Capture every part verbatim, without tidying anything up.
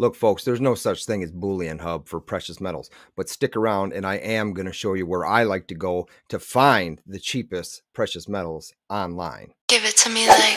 Look, folks, there's no such thing as Bullion Hub for precious metals, but stick around and I am going to show you where I like to go to find the cheapest precious metals online. Give it to me like...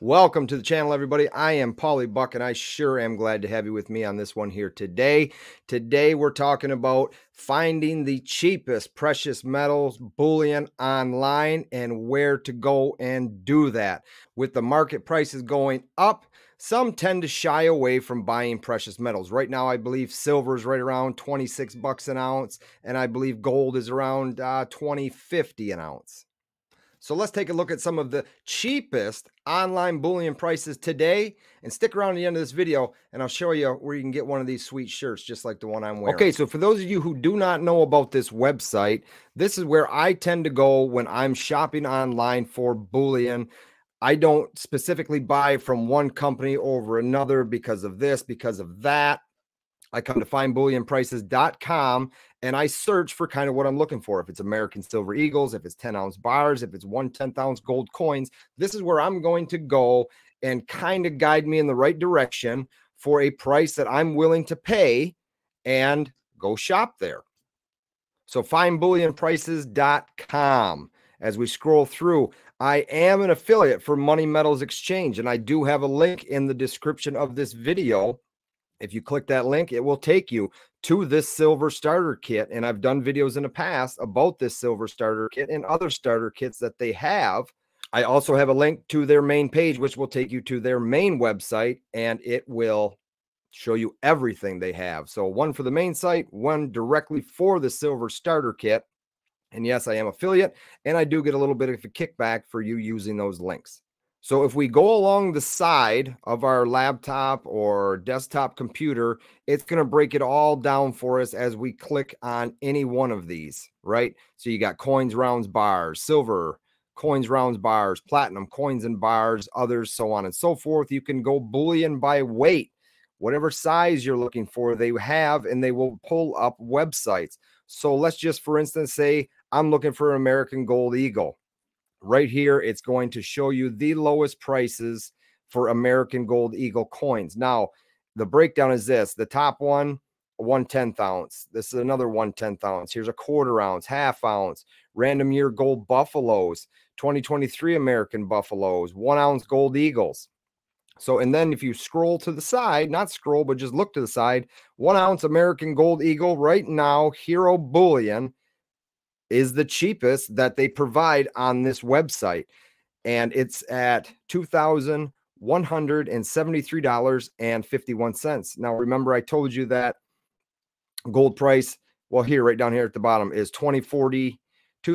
Welcome to the channel, everybody. I am Paulybuck, and I sure am glad to have you with me on this one here today. Today, we're talking about finding the cheapest precious metals bullion online and where to go and do that. With the market prices going up, some tend to shy away from buying precious metals. Right now, I believe silver is right around twenty-six bucks an ounce, and I believe gold is around uh, twenty fifty an ounce. So let's take a look at some of the cheapest online bullion prices today, and stick around to the end of this video and I'll show you where you can get one of these sweet shirts just like the one I'm wearing. Okay, so for those of you who do not know about this website, this is where I tend to go when I'm shopping online for bullion. I don't specifically buy from one company over another because of this, because of that. I come to find bullion prices dot com and I search for kind of what I'm looking for. If it's American Silver Eagles, if it's ten ounce bars, if it's one tenth ounce gold coins, this is where I'm going to go and kind of guide me in the right direction for a price that I'm willing to pay and go shop there. So find bullion prices dot com. As we scroll through, I am an affiliate for Money Metals Exchange, and I do have a link in the description of this video. If you click that link, it will take you to this silver starter kit, and I've done videos in the past about this silver starter kit and other starter kits that they have. I also have a link to their main page, which will take you to their main website, and it will show you everything they have. So one for the main site, one directly for the silver starter kit. And yes, I am affiliate, and I do get a little bit of a kickback for you using those links. So if we go along the side of our laptop or desktop computer, it's going to break it all down for us as we click on any one of these, right? So you got coins, rounds, bars, silver, coins, rounds, bars, platinum, coins and bars, others, so on and so forth. You can go bullion by weight. Whatever size you're looking for, they have, and they will pull up websites. So let's just, for instance, say I'm looking for an American Gold Eagle. Right here, it's going to show you the lowest prices for American Gold Eagle coins. Now, the breakdown is this. The top one, one tenth ounce. This is another one tenth ounce. Here's a quarter ounce, half ounce. Random year gold buffaloes, twenty twenty-three American buffaloes, one ounce gold eagles. So, and then if you scroll to the side, not scroll, but just look to the side, one ounce American Gold Eagle right now, Hero Bullion, is the cheapest that they provide on this website. And it's at two thousand one hundred seventy-three dollars and fifty-one cents. Now, remember, I told you that gold price, well, here, right down here at the bottom, is two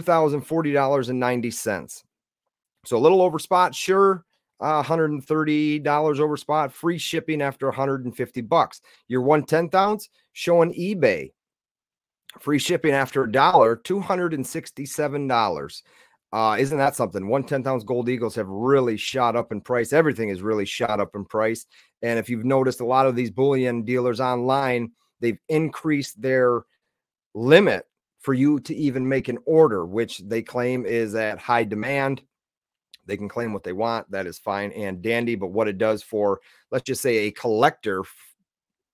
thousand forty dollars and ninety cents. So a little over spot, sure. Uh, one hundred thirty dollars over spot, free shipping after one hundred fifty bucks. Your one tenth ounce, showing eBay, free shipping after a dollar, two hundred sixty-seven dollars. Uh, isn't that something? One tenth ounce gold eagles have really shot up in price. Everything is really shot up in price. And if you've noticed, a lot of these bullion dealers online, they've increased their limit for you to even make an order, which they claim is at high demand. They can claim what they want. That is fine and dandy. But what it does for, let's just say, a collector,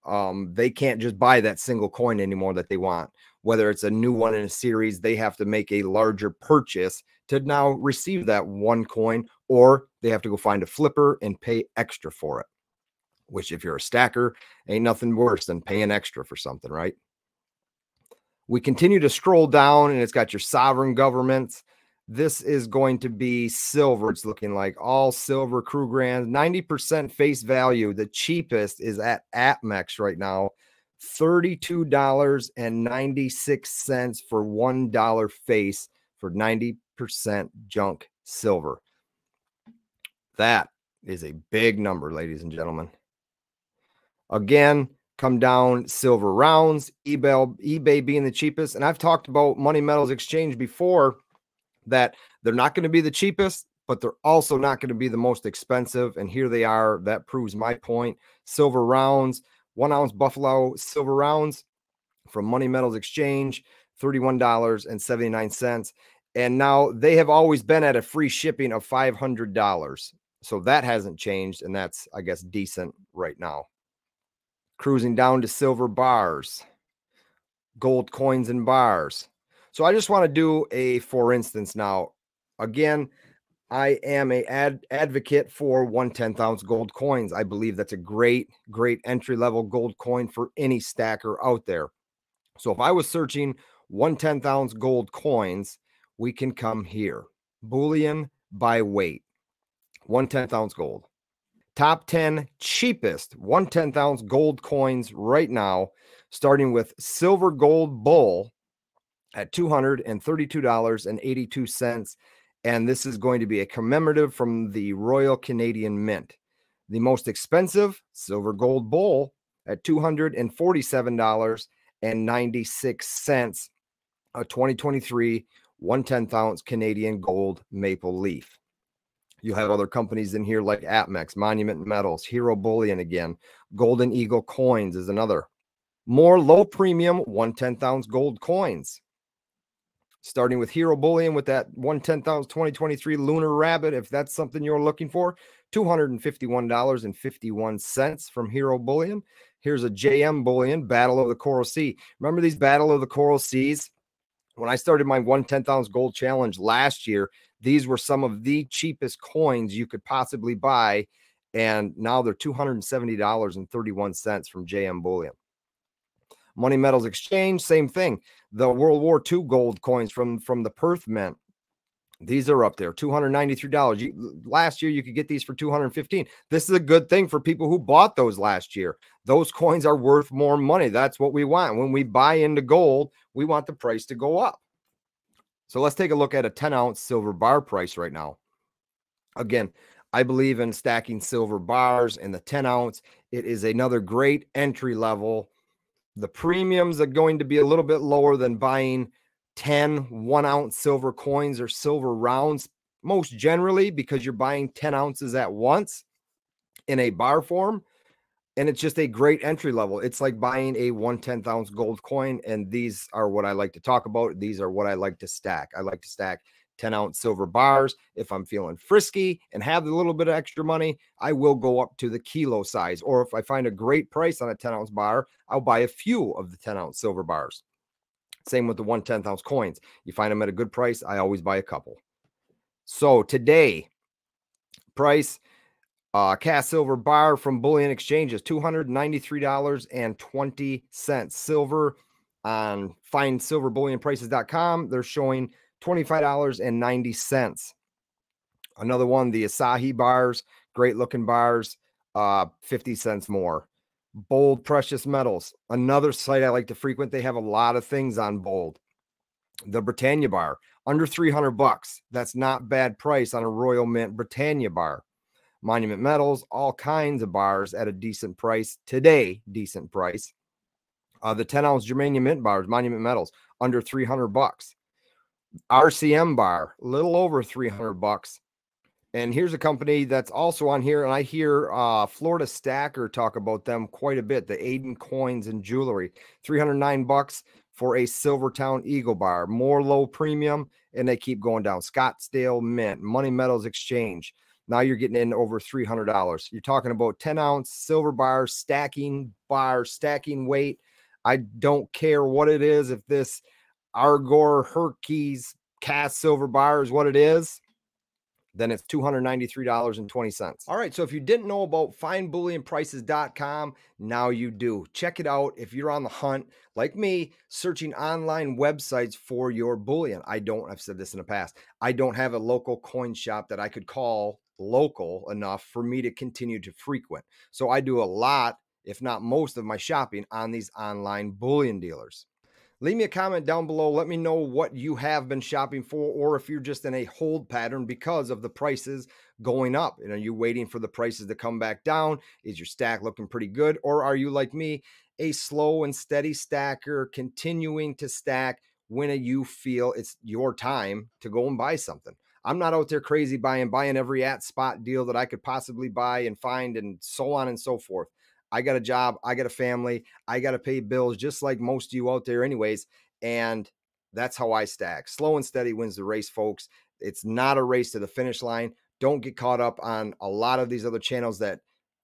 um, they can't just buy that single coin anymore that they want. Whether it's a new one in a series, they have to make a larger purchase to now receive that one coin, or they have to go find a flipper and pay extra for it, which if you're a stacker, ain't nothing worse than paying extra for something, right? We continue to scroll down, and it's got your sovereign governments. This is going to be silver. It's looking like all silver crew grand, ninety percent face value. The cheapest is at Atmex right now, thirty-two dollars and ninety-six cents for one dollar face for ninety percent junk silver. That is a big number, ladies and gentlemen. Again, come down, silver rounds, eBay, eBay being the cheapest. And I've talked about Money Metals Exchange before, that they're not going to be the cheapest, but they're also not going to be the most expensive. And here they are. That proves my point. Silver rounds, one ounce buffalo silver rounds from Money Metals Exchange, thirty-one dollars and seventy-nine cents. And now they have always been at a free shipping of five hundred dollars. So that hasn't changed, and that's, I guess, decent right now. Cruising down to silver bars, gold coins and bars. So I just want to do a for instance now. Again, I am a ad advocate for one ten ounce gold coins. I believe that's a great, great entry-level gold coin for any stacker out there. So if I was searching one ten ounce gold coins, we can come here. Bullion by weight, one ten ounce gold. Top ten cheapest one ten ounce gold coins right now, starting with Silver Gold Bull at two hundred thirty-two dollars and eighty-two cents. And this is going to be a commemorative from the Royal Canadian Mint. The most expensive, Silver Gold Bull at two hundred forty-seven dollars and ninety-six cents, a twenty twenty-three one ten ounce Canadian Gold Maple Leaf. You have other companies in here like Atmex, Monument Metals, Hero Bullion again. Golden Eagle Coins is another. More low premium one ten ounce gold coins, starting with Hero Bullion with that one ten ounce twenty twenty-three Lunar Rabbit, if that's something you're looking for, two hundred fifty-one dollars and fifty-one cents from Hero Bullion. Here's a J M Bullion, Battle of the Coral Sea. Remember these Battle of the Coral Seas? When I started my one ten ounce gold challenge last year, these were some of the cheapest coins you could possibly buy, and now they're two hundred seventy dollars and thirty-one cents from J M Bullion. Money Metals Exchange, same thing. The World War Two gold coins from, from the Perth Mint. These are up there, two hundred ninety-three dollars. You, last year, you could get these for two hundred fifteen dollars. This is a good thing for people who bought those last year. Those coins are worth more money. That's what we want. When we buy into gold, we want the price to go up. So let's take a look at a ten ounce silver bar price right now. Again, I believe in stacking silver bars, and the ten ounce. It is another great entry level. The premiums are going to be a little bit lower than buying ten one ounce silver coins or silver rounds, most generally, because you're buying ten ounces at once in a bar form. And it's just a great entry level. It's like buying a one ten ounce gold coin. And these are what I like to talk about. These are what I like to stack. I like to stack ten ounce silver bars. If I'm feeling frisky and have a little bit of extra money, I will go up to the kilo size. Or if I find a great price on a ten ounce bar, I'll buy a few of the ten ounce silver bars. Same with the one ten ounce coins. You find them at a good price, I always buy a couple. So today, price, uh, cast silver bar from Bullion Exchanges, two hundred ninety-three dollars and twenty cents. Silver on find silver bullion prices dot com, they're showing twenty-five dollars and ninety cents. Another one, the Asahi bars, great looking bars, uh, fifty cents more. Bold Precious Metals, another site I like to frequent. They have a lot of things on Bold. The Britannia bar, under three hundred bucks. That's not bad price on a Royal Mint Britannia bar. Monument Metals, all kinds of bars at a decent price today, decent price. Uh, the ten ounce Germania Mint bars, Monument Metals, under three hundred bucks. R C M bar, little over three hundred bucks. And here's a company that's also on here, and I hear uh, Florida Stacker talk about them quite a bit, the Aiden Coins and Jewelry, three hundred nine bucks for a Silvertown Eagle bar, more low premium, and they keep going down. Scottsdale Mint, Money Metals Exchange, now you're getting in over three hundred dollars. You're talking about ten ounce silver bars, stacking bars, stacking weight. I don't care what it is, if this Argor Hercules cast silver bar is what it is, then it's two hundred ninety-three dollars and twenty cents. All right, so if you didn't know about find bullion prices dot com, now you do. Check it out if you're on the hunt, like me, searching online websites for your bullion. I don't, I've said this in the past, I don't have a local coin shop that I could call local enough for me to continue to frequent. So I do a lot, if not most of my shopping on these online bullion dealers. Leave me a comment down below. Let me know what you have been shopping for, or if you're just in a hold pattern because of the prices going up. And are you waiting for the prices to come back down? Is your stack looking pretty good? Or are you like me, a slow and steady stacker, continuing to stack when you feel it's your time to go and buy something? I'm not out there crazy buying, buying every at spot deal that I could possibly buy and find and so on and so forth. I got a job, I got a family, I got to pay bills just like most of you out there anyways. And that's how I stack. Slow and steady wins the race, folks. It's not a race to the finish line. Don't get caught up on a lot of these other channels that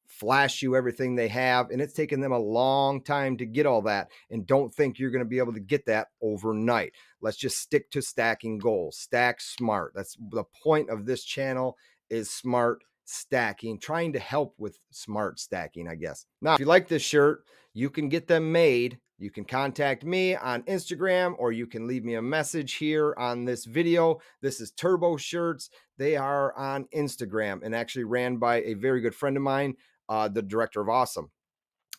flash you everything they have, and it's taken them a long time to get all that, and don't think you're going to be able to get that overnight. Let's just stick to stacking goals. Stack smart. That's the point of this channel, is smart stacking, trying to help with smart stacking, I guess. Now, if you like this shirt, you can get them made. You can contact me on Instagram, or you can leave me a message here on this video. This is Turbo Shirts. They are on Instagram, and actually ran by a very good friend of mine, Uh, the director of Awesome.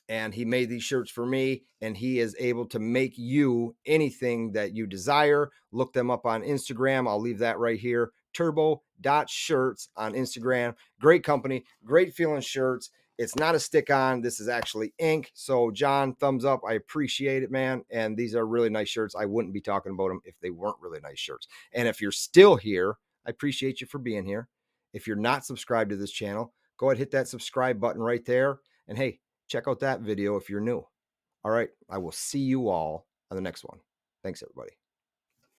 And he made these shirts for me, and he is able to make you anything that you desire. Look them up on Instagram. I'll leave that right here. turbo dot shirts on Instagram. Great company, great feeling shirts. It's not a stick on. This is actually ink. So John, thumbs up. I appreciate it, man. And these are really nice shirts. I wouldn't be talking about them if they weren't really nice shirts. And if you're still here, I appreciate you for being here. If you're not subscribed to this channel, go ahead, hit that subscribe button right there. And hey, check out that video if you're new. All right, I will see you all on the next one. Thanks, everybody.